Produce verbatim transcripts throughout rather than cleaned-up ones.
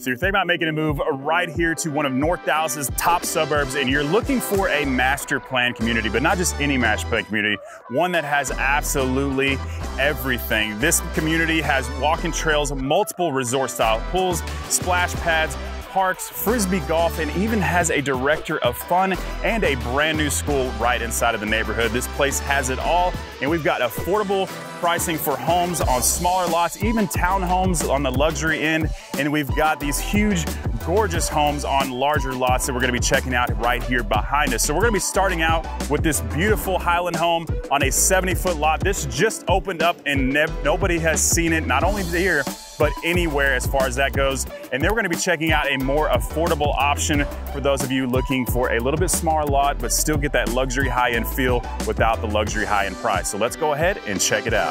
So you're thinking about making a move right here to one of North Dallas's top suburbs, and you're looking for a master plan community, but not just any master plan community, one that has absolutely everything. This community has walking trails, multiple resort-style pools, splash pads, parks, Frisbee golf, and even has a director of fun and a brand new school right inside of the neighborhood. This place has it all, and we've got affordable pricing for homes on smaller lots, even townhomes on the luxury end, and we've got these huge, gorgeous homes on larger lots that we're gonna be checking out right here behind us. So we're gonna be starting out with this beautiful Highland home on a seventy foot lot. This just opened up and nobody has seen it, not only here, but anywhere as far as that goes. And then we're gonna be checking out a more affordable option for those of you looking for a little bit smaller lot, but still get that luxury high-end feel without the luxury high-end price. So let's go ahead and check it out.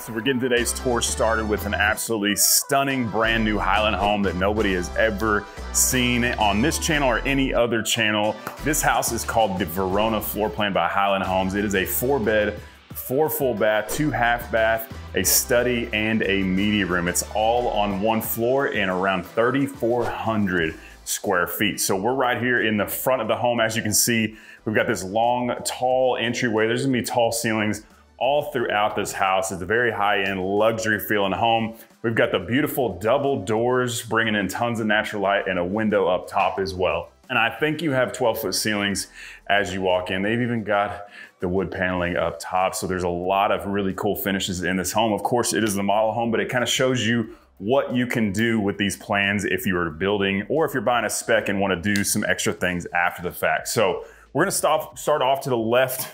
So we're getting today's tour started with an absolutely stunning brand new Highland home that nobody has ever seen on this channel or any other channel. This house is called the Verona floor plan by Highland Homes. It is a four bed, four full bath, two half bath, a study and a media room. It's all on one floor and around thirty-four hundred square feet. So we're right here in the front of the home. As you can see, we've got this long, tall entryway. There's gonna be tall ceilings all throughout this house. It's a very high-end luxury feeling home. We've got the beautiful double doors, bringing in tons of natural light and a window up top as well. And I think you have twelve foot ceilings as you walk in. They've even got the wood paneling up top. So there's a lot of really cool finishes in this home. Of course, it is the model home, but it kind of shows you what you can do with these plans if you are building or if you're buying a spec and want to do some extra things after the fact. So we're gonna stop, start off to the left.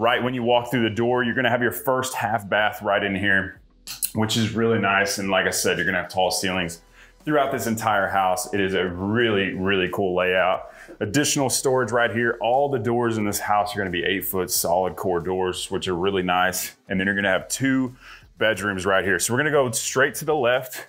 Right when you walk through the door, you're gonna have your first half bath right in here, which is really nice. And like I said, you're gonna have tall ceilings throughout this entire house. It is a really, really cool layout. Additional storage right here. All the doors in this house are gonna be eight foot solid core doors, which are really nice. And then you're gonna have two bedrooms right here. So we're gonna go straight to the left,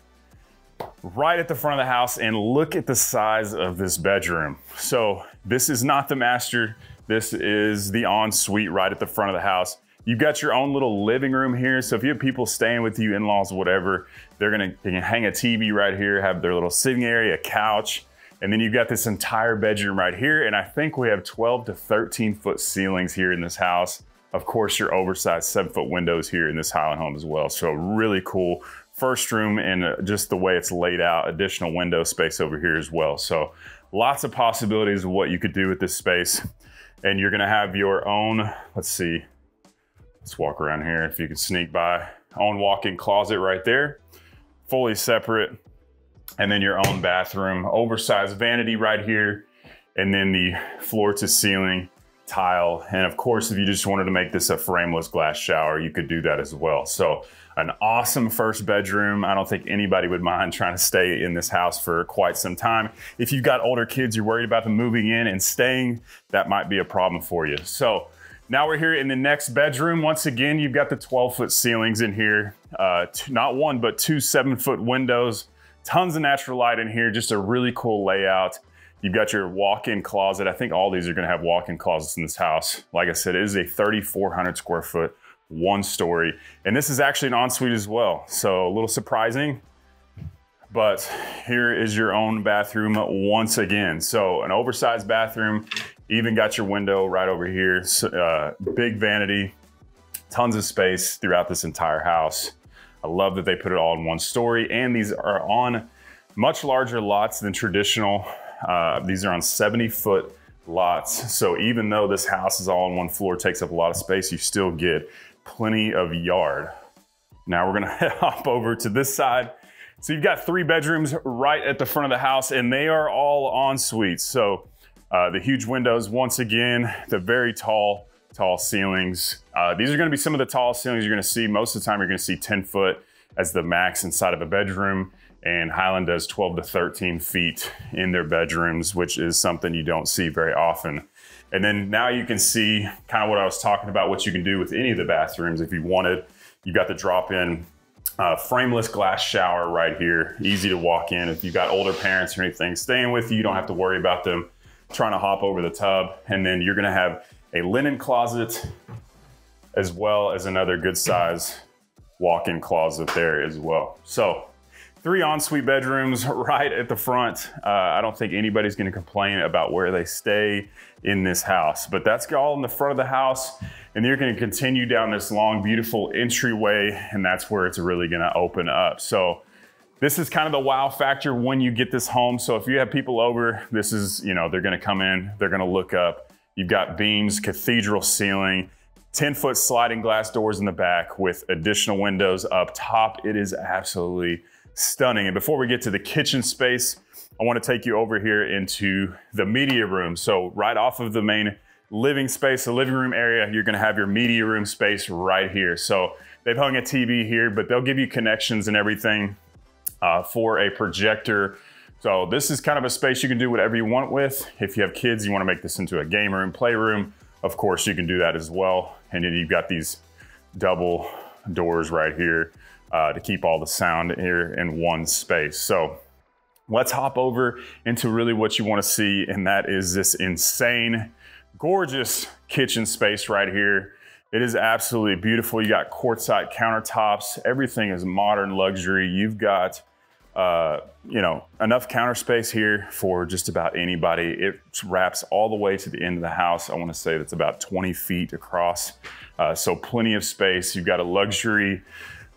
right at the front of the house, and look at the size of this bedroom. So this is not the master. This is the ensuite right at the front of the house. You've got your own little living room here. So if you have people staying with you, in-laws, whatever, they're gonna they can hang a T V right here, have their little sitting area, couch. And then you've got this entire bedroom right here. And I think we have twelve to thirteen foot ceilings here in this house. Of course, your oversized seven foot windows here in this Highland home as well. So really cool first room, and just the way it's laid out, additional window space over here as well. So lots of possibilities of what you could do with this space. And you're gonna have your own, let's see, let's walk around here if you can sneak by, own walk-in closet right there, fully separate, and then your own bathroom, oversized vanity right here, and then the floor to ceiling tile. And of course, if you just wanted to make this a frameless glass shower, you could do that as well. So an awesome first bedroom. I don't think anybody would mind trying to stay in this house for quite some time. If you've got older kids, you're worried about them moving in and staying, that might be a problem for you. So now we're here in the next bedroom. Once again, you've got the twelve foot ceilings in here, uh, two, not one, but two seven foot windows, tons of natural light in here, just a really cool layout. You've got your walk-in closet. I think all these are gonna have walk-in closets in this house. Like I said, it is a thirty-four hundred square foot, one story. And this is actually an ensuite as well. So a little surprising, but here is your own bathroom once again. So an oversized bathroom, even got your window right over here. Uh, big vanity, tons of space throughout this entire house. I love that they put it all in one story. And these are on much larger lots than traditional. Uh, these are on seventy foot lots. So even though this house is all on one floor, takes up a lot of space, you still get plenty of yard. Now we're gonna hop over to this side. So you've got three bedrooms right at the front of the house, and they are all en suites. So uh, the huge windows, once again, the very tall, tall ceilings. Uh, these are gonna be some of the tallest ceilings you're gonna see. Most of the time you're gonna see ten foot as the max inside of a bedroom. And Highland does twelve to thirteen feet in their bedrooms, which is something you don't see very often. And then now you can see kind of what I was talking about, what you can do with any of the bathrooms if you wanted. You've got the drop-in Uh, frameless glass shower right here, easy to walk in. If you've got older parents or anything staying with you, you don't have to worry about them trying to hop over the tub. And then you're gonna have a linen closet as well as another good size walk-in closet there as well. So three ensuite bedrooms right at the front. Uh, I don't think anybody's gonna complain about where they stay in this house, but that's all in the front of the house. And you're gonna continue down this long, beautiful entryway, and that's where it's really gonna open up. So this is kind of the wow factor when you get this home. So if you have people over, this is, you know, they're gonna come in, they're gonna look up. You've got beams, cathedral ceiling, ten foot sliding glass doors in the back with additional windows up top. It is absolutely stunning. And before we get to the kitchen space, I wanna take you over here into the media room. So right off of the main living space, the living room area, you're gonna have your media room space right here. So they've hung a T V here, but they'll give you connections and everything uh, for a projector. So this is kind of a space you can do whatever you want with. If you have kids, you wanna make this into a game room, playroom, of course you can do that as well. And then you've got these double doors right here uh, to keep all the sound here in one space. So let's hop over into really what you wanna see, and that is this insane, gorgeous kitchen space right here. It is absolutely beautiful. You got quartzite countertops. Everything is modern luxury. You've got, uh, you know, enough counter space here for just about anybody. It wraps all the way to the end of the house. I want to say that's about twenty feet across. Uh, so plenty of space. You've got a luxury,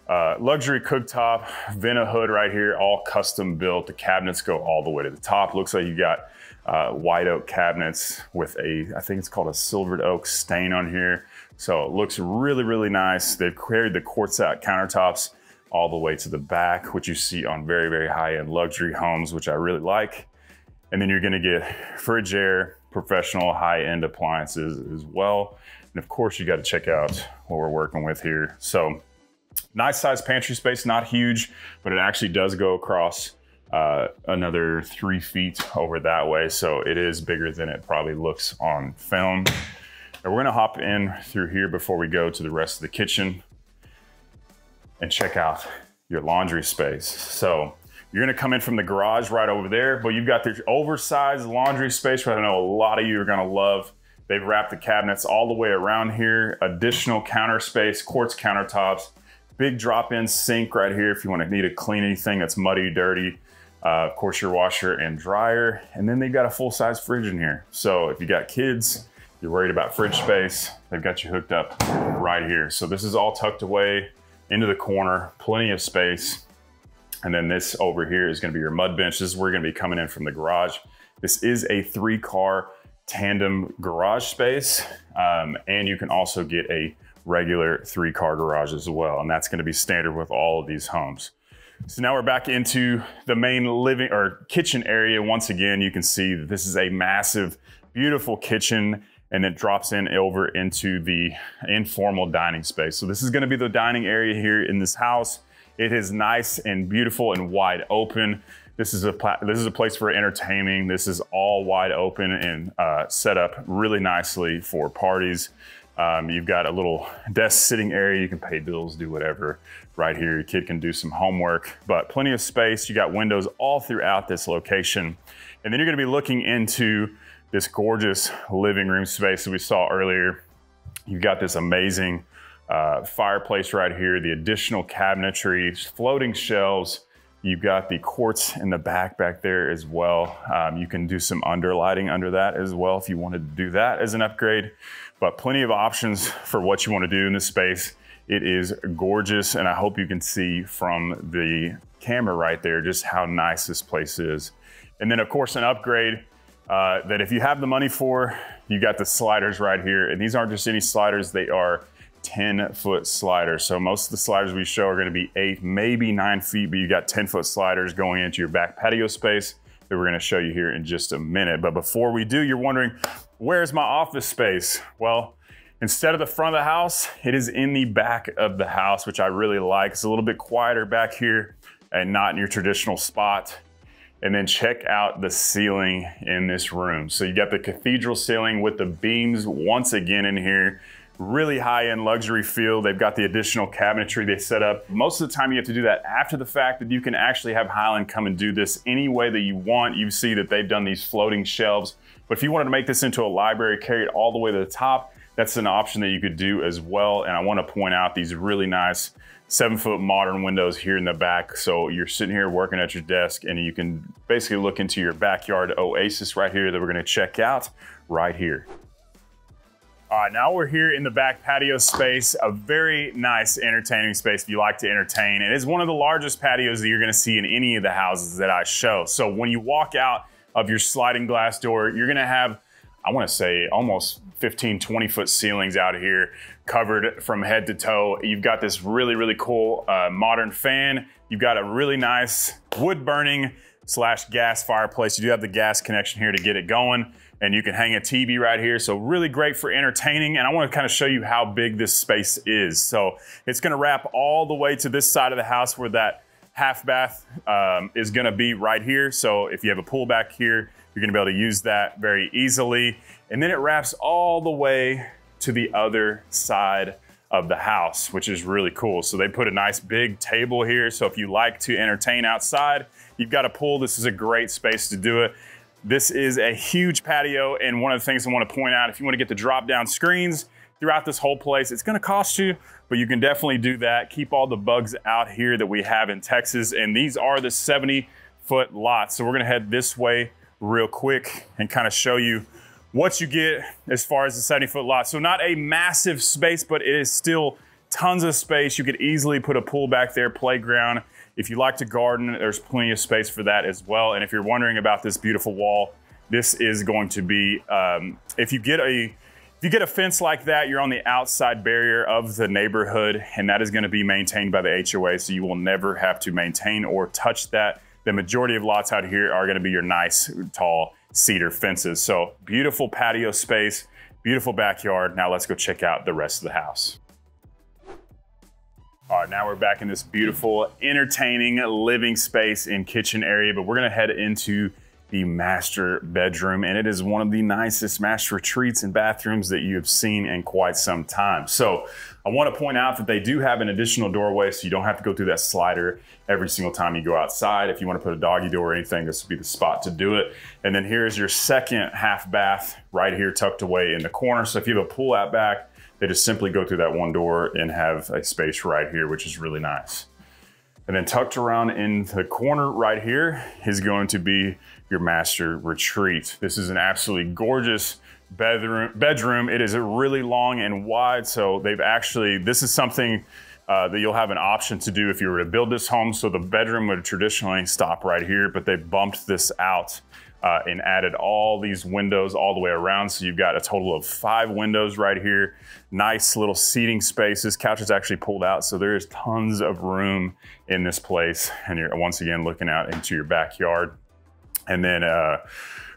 uh, luxury cooktop, Venna hood right here, all custom built. The cabinets go all the way to the top. Looks like you got Uh, white oak cabinets with a, I think it's called a silvered oak stain on here. So it looks really, really nice. They've carried the quartzite countertops all the way to the back, which you see on very, very high-end luxury homes, which I really like. And then you're gonna get Frigidaire, professional high-end appliances as well. And of course you gotta check out what we're working with here. So nice size pantry space, not huge, but it actually does go across Uh, another three feet over that way. So it is bigger than it probably looks on film. And we're gonna hop in through here before we go to the rest of the kitchen and check out your laundry space. So you're gonna come in from the garage right over there, but you've got this oversized laundry space, which I know a lot of you are gonna love. They've wrapped the cabinets all the way around here, additional counter space, quartz countertops, big drop-in sink right here if you wanna need to clean anything that's muddy, dirty. Uh, of course, your washer and dryer, and then they've got a full-size fridge in here. So if you got kids, you're worried about fridge space, they've got you hooked up right here. So this is all tucked away into the corner, plenty of space. And then this over here is gonna be your mud bench. This is where you're gonna be coming in from the garage. This is a three-car tandem garage space, um, and you can also get a regular three-car garage as well, and that's gonna be standard with all of these homes. So now we're back into the main living or kitchen area. Once again, you can see that this is a massive, beautiful kitchen, and it drops in over into the informal dining space. So this is gonna be the dining area here in this house. It is nice and beautiful and wide open. This is a, this is a place for entertaining. This is all wide open and uh, set up really nicely for parties. Um, you've got a little desk sitting area. You can pay bills, do whatever right here. Your kid can do some homework, but plenty of space. You got windows all throughout this location. And then you're gonna be looking into this gorgeous living room space that we saw earlier. You've got this amazing uh, fireplace right here, the additional cabinetry, floating shelves. You've got the quartz in the back back there as well. Um, you can do some under lighting under that as well if you wanted to do that as an upgrade, but plenty of options for what you want to do in this space. It is gorgeous, and I hope you can see from the camera right there just how nice this place is. And then of course an upgrade uh, that if you have the money for, you got the sliders right here, and these aren't just any sliders, they are ten foot sliders. So most of the sliders we show are gonna be eight, maybe nine feet, but you got ten foot sliders going into your back patio space that we're gonna show you here in just a minute. But before we do, you're wondering, where's my office space? Well, instead of the front of the house, it is in the back of the house, which I really like. It's a little bit quieter back here and not in your traditional spot. And then check out the ceiling in this room. So you got the cathedral ceiling with the beams once again in here. really high-end luxury feel. They've got the additional cabinetry they set up. Most of the time you have to do that after the fact, that you can actually have Highland come and do this any way that you want. You see that they've done these floating shelves, but if you wanted to make this into a library, carry it all the way to the top, that's an option that you could do as well. And I want to point out these really nice seven foot modern windows here in the back. So you're sitting here working at your desk and you can basically look into your backyard oasis right here that we're going to check out right here. All right, now we're here in the back patio space, a very nice entertaining space if you like to entertain. It is one of the largest patios that you're gonna see in any of the houses that I show. So when you walk out of your sliding glass door, you're gonna have, I wanna say almost fifteen, twenty foot ceilings out here, covered from head to toe. You've got this really, really cool uh, modern fan. You've got a really nice wood burning slash gas fireplace. You do have the gas connection here to get it going. And you can hang a T V right here. So really great for entertaining. And I wanna kind of show you how big this space is. So it's gonna wrap all the way to this side of the house where that half bath um, is gonna be right here. So if you have a pool back here, you're gonna be able to use that very easily. And then it wraps all the way to the other side of the house, which is really cool. So they put a nice big table here. So if you like to entertain outside, you've got a pool, this is a great space to do it. This is a huge patio, and one of the things I want to point out, if you want to get the drop-down screens throughout this whole place, it's going to cost you, but you can definitely do that. Keep all the bugs out here that we have in Texas, and these are the seventy-foot lots. So we're going to head this way real quick and kind of show you what you get as far as the seventy-foot lot. So not a massive space, but it is still tons of space. You could easily put a pool back there, playground. If you like to garden, there's plenty of space for that as well. And if you're wondering about this beautiful wall, this is going to be, um, if you get a, if you get a fence like that, you're on the outside barrier of the neighborhood, and that is gonna be maintained by the H O A, so you will never have to maintain or touch that. The majority of lots out here are gonna be your nice, tall cedar fences. So beautiful patio space, beautiful backyard. Now let's go check out the rest of the house. All right, now we're back in this beautiful, entertaining living space and kitchen area, but we're gonna head into the master bedroom, and it is one of the nicest master retreats and bathrooms that you have seen in quite some time. So I wanna point out that they do have an additional doorway, so you don't have to go through that slider every single time you go outside. If you wanna put a doggy door or anything, this would be the spot to do it. And then here's your second half bath right here tucked away in the corner. So if you have a pool out back, they just simply go through that one door and have a space right here, which is really nice. And then tucked around in the corner right here is going to be your master retreat. This is an absolutely gorgeous bedroom. bedroom. It is a really long and wide, so they've actually, this is something uh, that you'll have an option to do if you were to build this home. So the bedroom would traditionally stop right here, but they bumped this out uh, and added all these windows all the way around. So you've got a total of five windows right here. Nice little seating space. This couch is actually pulled out, so there is tons of room in this place. And you're once again looking out into your backyard. And then uh,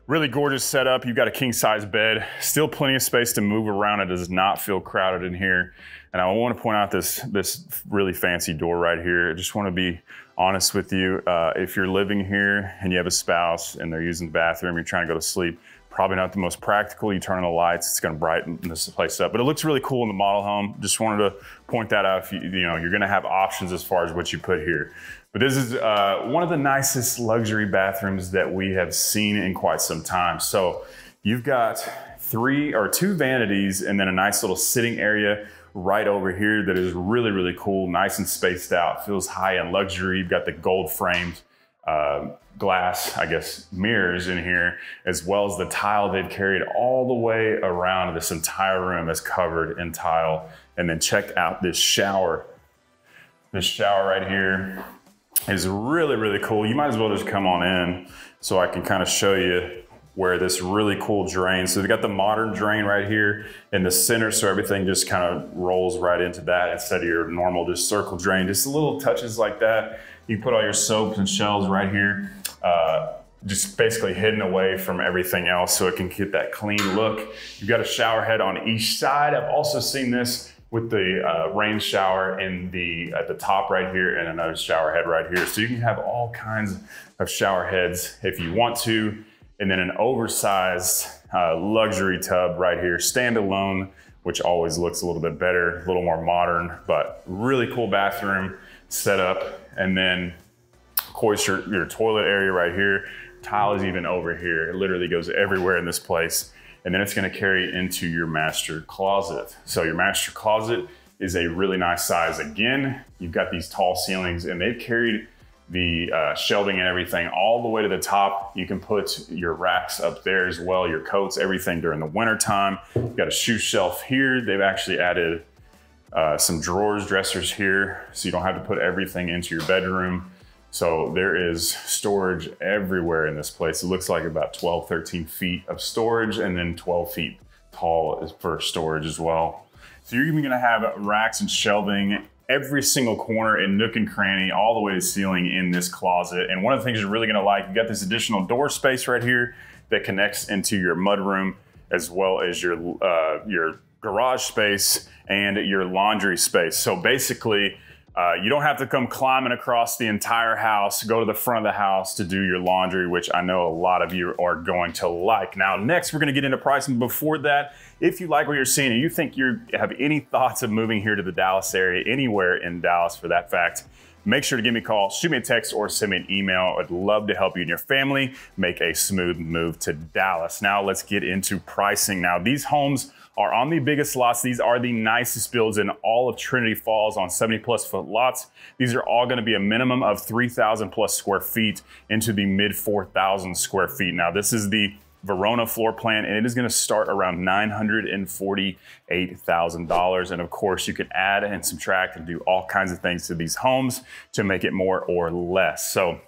really gorgeous setup. You've got a king size bed, still plenty of space to move around. It does not feel crowded in here. And I wanna point out this, this really fancy door right here. I just wanna be honest with you. Uh, if you're living here and you have a spouse and they're using the bathroom, you're trying to go to sleep, probably not the most practical. You turn on the lights, it's gonna brighten this place up, but it looks really cool in the model home. Just wanted to point that out. If you, you know, you're gonna have options as far as what you put here. But this is uh, one of the nicest luxury bathrooms that we have seen in quite some time. So you've got three or two vanities and then a nice little sitting area right over here that is really, really cool, nice and spaced out, feels high and luxury. You've got the gold framed uh, glass, I guess, mirrors in here, as well as the tile they've carried all the way around. This entire room is covered in tile. And then check out this shower. This shower right here is really, really cool. You might as well just come on in so I can kind of show you where this really cool drain. So we've got the modern drain right here in the center, so everything just kind of rolls right into that instead of your normal just circle drain. Just little touches like that. You can put all your soaps and shells right here, uh, just basically hidden away from everything else so it can get that clean look. You've got a shower head on each side. I've also seen this with the uh, rain shower in the, at the top right here and another shower head right here. So you can have all kinds of shower heads if you want to. And then an oversized uh, luxury tub right here, standalone which always looks a little bit better, a little more modern, but really cool bathroom setup. And then of course your, your toilet area right here, tile is even over here. It literally goes everywhere in this place. And then it's gonna carry into your master closet. So your master closet is a really nice size. Again, you've got these tall ceilings and they've carried the uh, shelving and everything all the way to the top. You can put your racks up there as well, your coats, everything during the winter time. You've got a shoe shelf here. They've actually added uh, some drawers, dressers here, so you don't have to put everything into your bedroom. So there is storage everywhere in this place. It looks like about twelve, thirteen feet of storage, and then twelve feet tall is for storage as well. So you're even gonna have racks and shelving every single corner and nook and cranny, all the way to ceiling in this closet. And one of the things you're really gonna like, you got this additional door space right here that connects into your mudroom, as well as your, uh, your garage space and your laundry space. So basically, uh, you don't have to come climbing across the entire house, go to the front of the house to do your laundry, which I know a lot of you are going to like. Now, next, we're gonna get into pricing. Before that, if you like what you're seeing and you think you have any thoughts of moving here to the Dallas area, anywhere in Dallas for that fact, make sure to give me a call, shoot me a text, or send me an email. I'd love to help you and your family make a smooth move to Dallas. Now let's get into pricing. Now these homes are on the biggest lots. These are the nicest builds in all of Trinity Falls on seventy plus foot lots. These are all gonna be a minimum of three thousand plus square feet into the mid four thousand square feet. Now this is the Verona floor plan, and it is gonna start around nine hundred forty-eight thousand dollars. And of course, you can add and subtract and do all kinds of things to these homes to make it more or less. So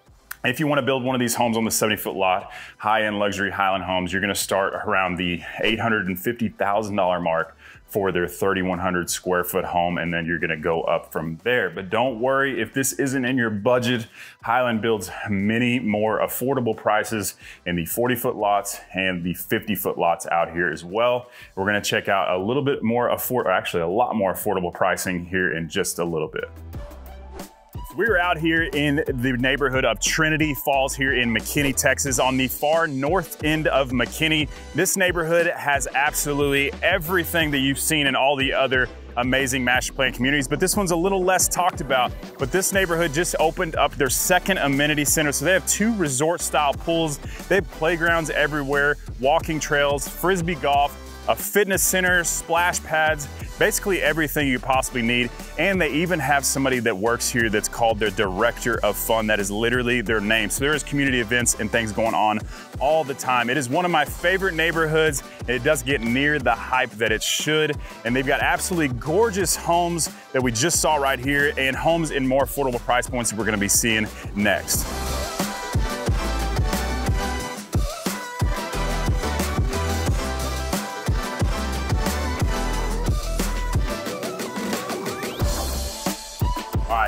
if you wanna build one of these homes on the seventy foot lot, high-end luxury Highland Homes, you're gonna start around the eight hundred fifty thousand dollar mark for their thirty-one hundred square foot home, and then you're gonna go up from there. But don't worry if this isn't in your budget. Highland builds many more affordable prices in the forty foot lots and the fifty foot lots out here as well. We're gonna check out a little bit more afford, or actually a lot more affordable pricing here in just a little bit. We're out here in the neighborhood of Trinity Falls here in McKinney, Texas, on the far north end of McKinney. This neighborhood has absolutely everything that you've seen in all the other amazing master plan communities, but this one's a little less talked about. But this neighborhood just opened up their second amenity center. So they have two resort style pools. They have playgrounds everywhere, walking trails, Frisbee golf, a fitness center, splash pads, basically everything you possibly need. And they even have somebody that works here that's called their director of fun. That is literally their name. So there is community events and things going on all the time. It is one of my favorite neighborhoods. It does get near the hype that it should. And they've got absolutely gorgeous homes that we just saw right here, and homes in more affordable price points that we're gonna be seeing next.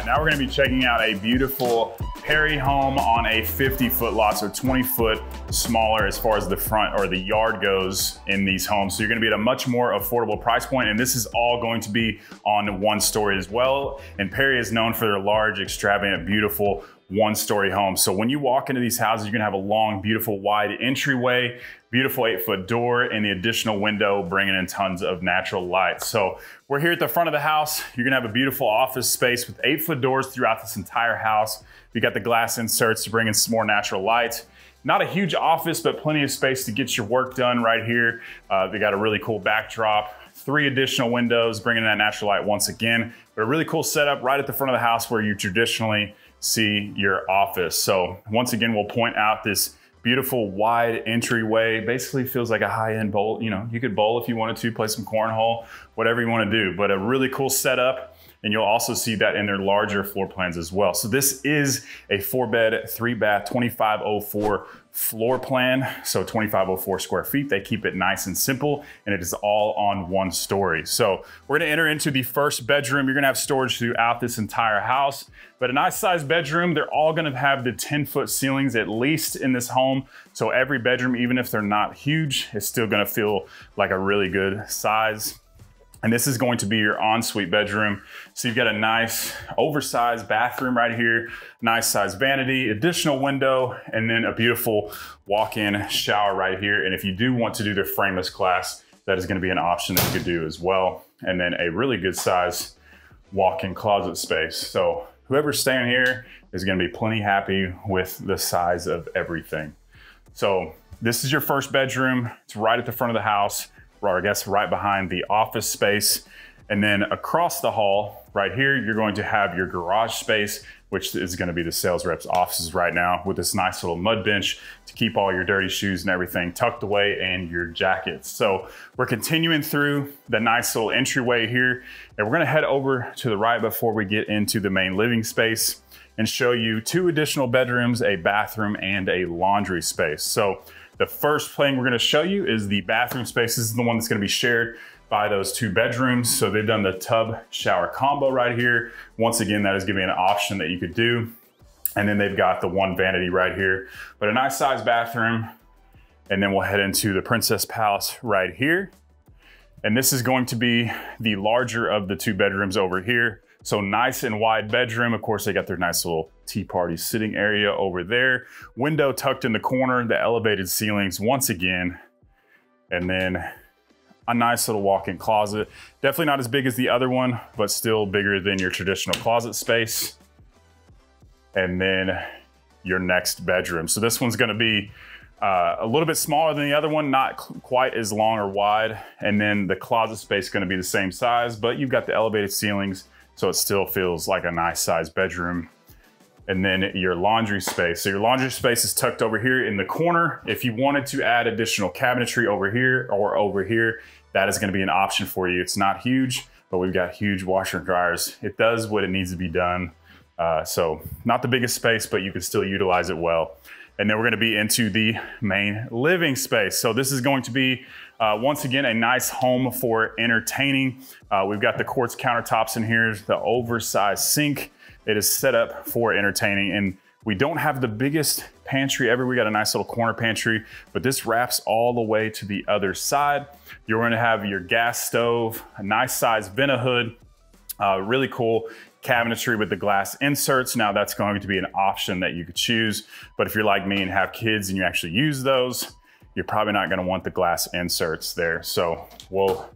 Now we're gonna be checking out a beautiful Perry home on a fifty foot lot, so twenty foot smaller as far as the front or the yard goes in these homes. So you're gonna be at a much more affordable price point, and this is all going to be on one story as well. And Perry is known for their large, extravagant, beautiful one story home. So when you walk into these houses, you're gonna have a long, beautiful, wide entryway, beautiful eight foot door, and the additional window bringing in tons of natural light. So we're here at the front of the house. You're gonna have a beautiful office space with eight foot doors throughout this entire house. You got the glass inserts to bring in some more natural light. Not a huge office, but plenty of space to get your work done right here. Uh, they got a really cool backdrop, three additional windows, bringing in that natural light once again, but a really cool setup right at the front of the house where you traditionally see your office. So once again, we'll point out this beautiful wide entryway. Basically feels like a high-end bowl. You know, you could bowl if you wanted to, play some cornhole, whatever you want to do, but a really cool setup. And you'll also see that in their larger floor plans as well. So this is a four bed, three bath, twenty-five oh four floor plan. So twenty-five oh four square feet. They keep it nice and simple, and it is all on one story. So we're gonna enter into the first bedroom. You're gonna have storage throughout this entire house, but a nice sized bedroom. They're all gonna have the ten foot ceilings at least in this home. So every bedroom, even if they're not huge, is still gonna feel like a really good size. And this is going to be your ensuite bedroom. So you've got a nice oversized bathroom right here, nice size vanity, additional window, and then a beautiful walk-in shower right here. And if you do want to do the frameless glass, that is going to be an option that you could do as well. And then a really good size walk-in closet space. So whoever's staying here is going to be plenty happy with the size of everything. So this is your first bedroom. It's right at the front of the house, or I guess right behind the office space. And then across the hall right here, you're going to have your garage space, which is going to be the sales rep's offices right now, with this nice little mud bench to keep all your dirty shoes and everything tucked away, and your jackets. So we're continuing through the nice little entryway here, and we're going to head over to the right before we get into the main living space and show you two additional bedrooms, a bathroom, and a laundry space. So the first thing we're going to show you is the bathroom space. This is the one that's going to be shared by those two bedrooms. So they've done the tub shower combo right here. Once again, that is giving an option that you could do. And then they've got the one vanity right here, but a nice size bathroom. And then we'll head into the Princess Palace right here. And this is going to be the larger of the two bedrooms over here. So nice and wide bedroom. Of course, they got their nice little tea party sitting area over there. Window tucked in the corner, the elevated ceilings once again. And then a nice little walk-in closet. Definitely not as big as the other one, but still bigger than your traditional closet space. And then your next bedroom. So this one's gonna be uh, a little bit smaller than the other one, not quite as long or wide. And then the closet space is gonna be the same size, but you've got the elevated ceilings, so it still feels like a nice size bedroom. And then your laundry space. So your laundry space is tucked over here in the corner. If you wanted to add additional cabinetry over here or over here, that is gonna be an option for you. It's not huge, but we've got huge washer and dryers. It does what it needs to be done. Uh, so not the biggest space, but you can still utilize it well. And then we're gonna be into the main living space. So this is going to be, uh, once again, a nice home for entertaining. Uh, we've got the quartz countertops in here, the oversized sink. It is set up for entertaining, and we don't have the biggest pantry ever. We got a nice little corner pantry, but this wraps all the way to the other side. You're going to have your gas stove, a nice size Venna hood, uh, really cool cabinetry with the glass inserts. Now that's going to be an option that you could choose, but if you're like me and have kids and you actually use those, you're probably not going to want the glass inserts there. So we'll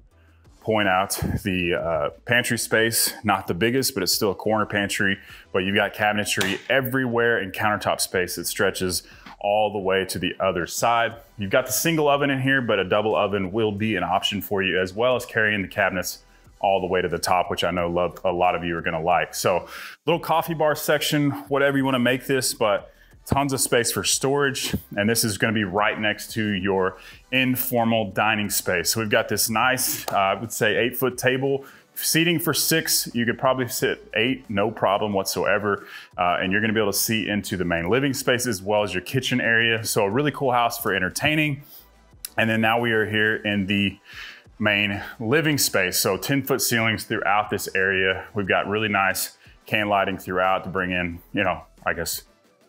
point out the uh, pantry space, not the biggest, but it's still a corner pantry, but you've got cabinetry everywhere and countertop space that stretches all the way to the other side. You've got the single oven in here, but a double oven will be an option for you, as well as carrying the cabinets all the way to the top, which I know love, a lot of you are gonna like. So little coffee bar section, whatever you wanna make this, but tons of space for storage. And this is gonna be right next to your informal dining space. So we've got this nice, uh, I would say eight foot table, seating for six. You could probably sit eight, no problem whatsoever. Uh, and you're gonna be able to see into the main living space as well as your kitchen area. So a really cool house for entertaining. And then now we are here in the main living space. So ten foot ceilings throughout this area. We've got really nice can lighting throughout to bring in, you know, I guess,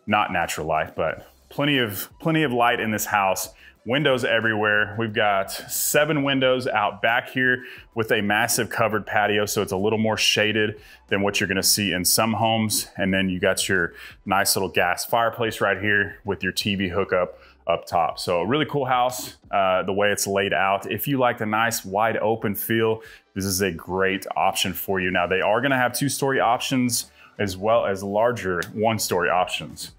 not natural light, but plenty of plenty of light in this house. Windows everywhere. We've got seven windows out back here with a massive covered patio, so it's a little more shaded than what you're gonna see in some homes. And then you got your nice little gas fireplace right here with your T V hookup up top. So a really cool house, uh, the way it's laid out. If you like the nice wide open feel, this is a great option for you. Now they are gonna have two-story options as well as larger one-story options.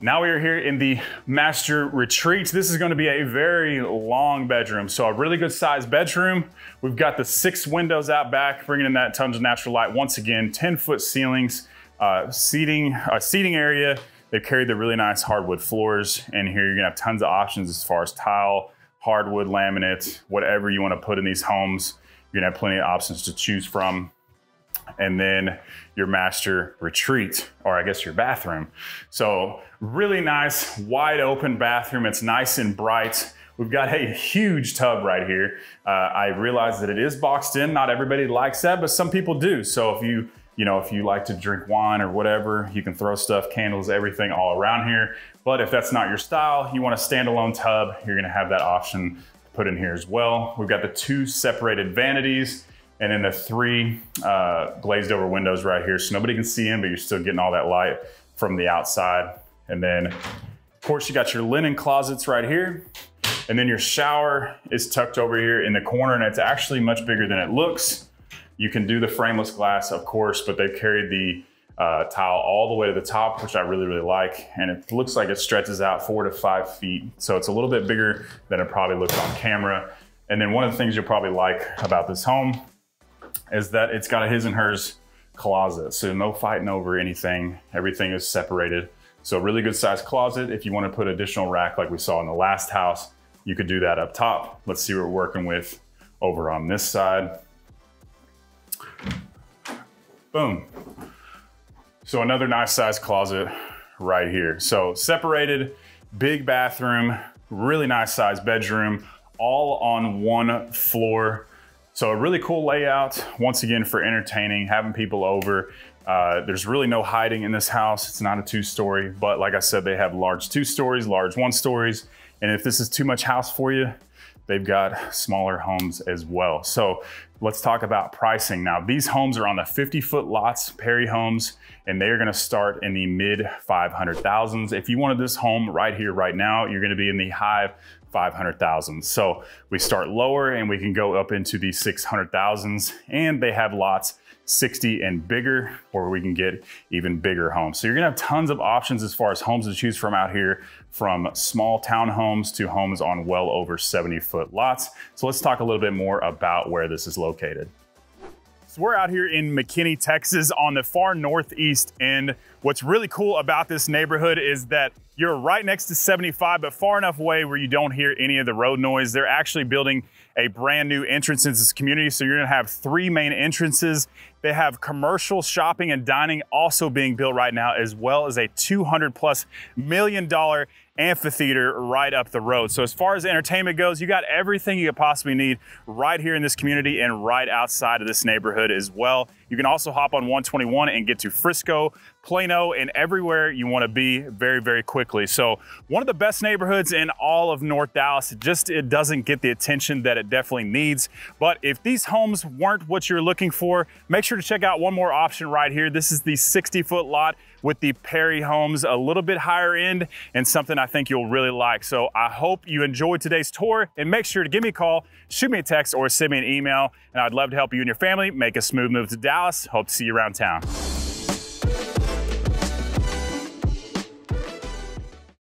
Now we are here in the master retreat. This is gonna be a very long bedroom. So a really good sized bedroom. We've got the six windows out back, bringing in that tons of natural light. Once again, ten foot ceilings, uh, seating, uh, seating area. They've carried the really nice hardwood floors. And here you're gonna have tons of options as far as tile, hardwood, laminate, whatever you wanna put in these homes. You're gonna have plenty of options to choose from. And then your master retreat, or I guess your bathroom. So really nice, wide open bathroom. It's nice and bright. We've got a huge tub right here. Uh, I realize that it is boxed in. Not everybody likes that, but some people do. So if you, you know, if you like to drink wine or whatever, you can throw stuff, candles, everything all around here. But if that's not your style, you want a standalone tub, you're gonna have that option put in here as well. We've got the two separated vanities, and then the three uh, glazed over windows right here. So nobody can see in, but you're still getting all that light from the outside. And then of course you got your linen closets right here. And then your shower is tucked over here in the corner, and it's actually much bigger than it looks. You can do the frameless glass, of course, but they've carried the uh, tile all the way to the top, which I really, really like. And it looks like it stretches out four to five feet. So it's a little bit bigger than it probably looks on camera. And then one of the things you'll probably like about this home is that it's got a his and hers closet. So no fighting over anything. Everything is separated. So a really good size closet. If you want to put additional rack like we saw in the last house, you could do that up top. Let's see what we're working with over on this side. Boom. So another nice size closet right here. So separated, big bathroom, really nice size bedroom, all on one floor. So a really cool layout, once again, for entertaining, having people over. Uh, there's really no hiding in this house. It's not a two-story, but like I said, they have large two-stories, large one-stories. And if this is too much house for you, they've got smaller homes as well. So let's talk about pricing. Now, these homes are on the fifty foot lots, Perry Homes, and they are gonna start in the mid five hundred thousands. If you wanted this home right here, right now, you're gonna be in the high five hundred thousand. So we start lower and we can go up into the six hundred thousands, and they have lots sixty and bigger, or we can get even bigger homes. So you're gonna have tons of options as far as homes to choose from out here, from small town homes to homes on well over seventy foot lots. So let's talk a little bit more about where this is located. So we're out here in McKinney, Texas, on the far northeast end. What's really cool about this neighborhood is that you're right next to seventy-five, but far enough away where you don't hear any of the road noise. They're actually building a brand new entrance into this community. So you're gonna have three main entrances. They have commercial shopping and dining also being built right now, as well as a two hundred plus million dollar amphitheater right up the road. So as far as entertainment goes, you got everything you could possibly need right here in this community and right outside of this neighborhood as well. You can also hop on one twenty-one and get to Frisco, Plano, and everywhere you want to be very, very quickly. So one of the best neighborhoods in all of North Dallas. Just it doesn't get the attention that it definitely needs. But if these homes weren't what you're looking for, make sure to check out one more option right here. This is the sixty foot lot with the Perry Homes, a little bit higher end and something I think you'll really like. So I hope you enjoyed today's tour, and make sure to give me a call, shoot me a text, or send me an email, and I'd love to help you and your family make a smooth move to Dallas. Hope to see you around town.